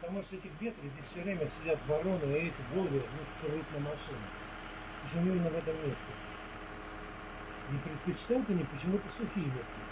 Потому что эти ветры здесь все время сидят вороны и эти голуби срут на машину. Почему именно в этом месте? Не предпочитают они почему-то сухие ветки.